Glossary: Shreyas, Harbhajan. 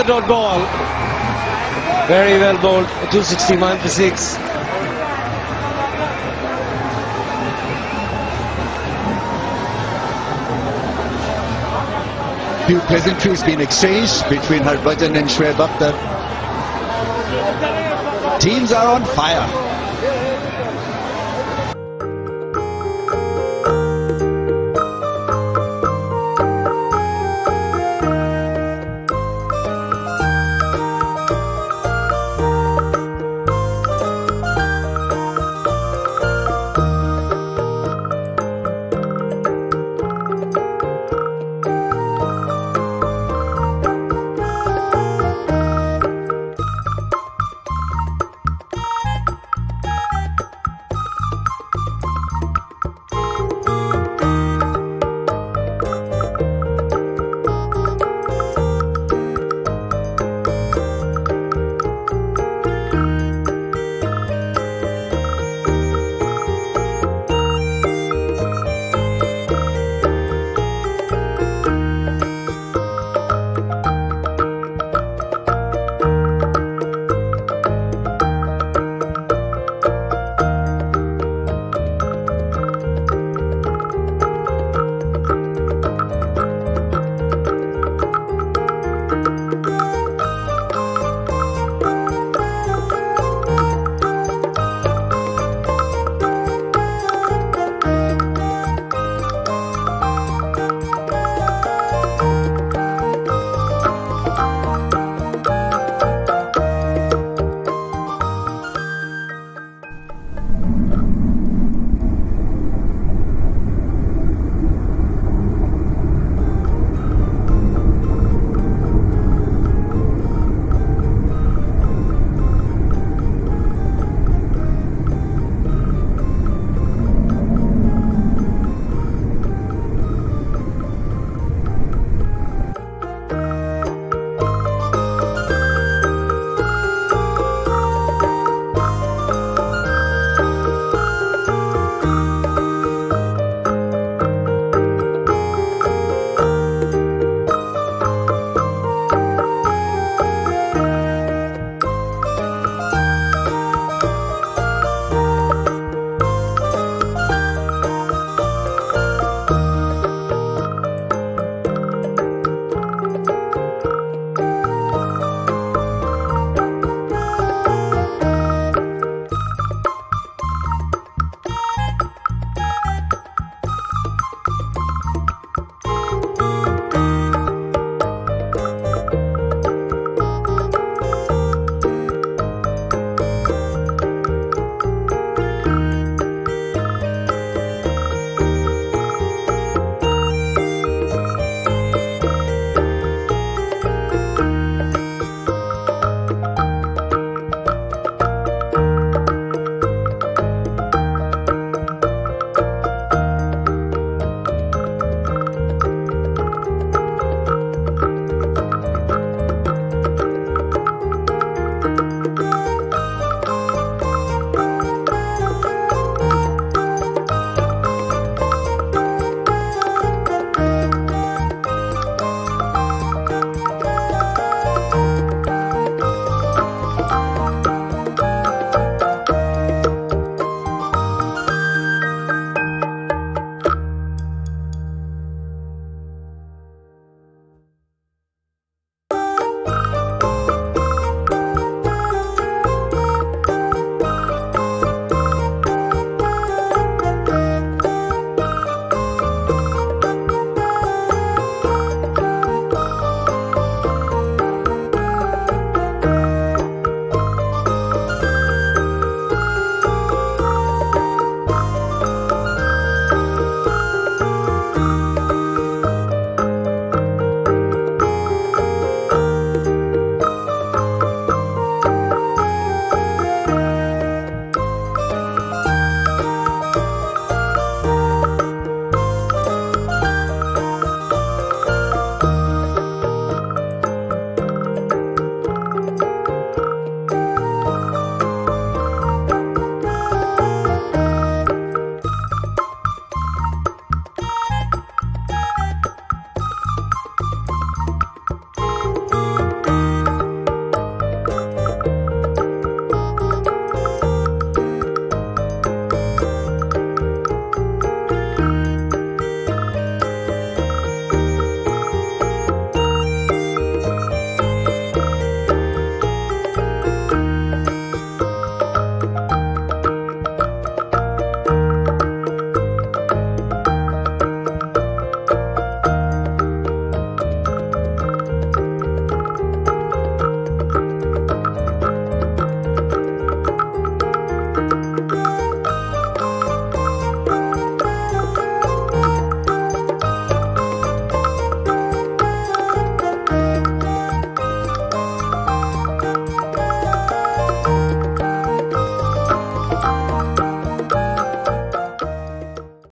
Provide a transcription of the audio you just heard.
another dot ball. Very well bowled. 261 for 6. Few pleasantries been exchanged between Harbhajan and Shreyas. Teams are on fire.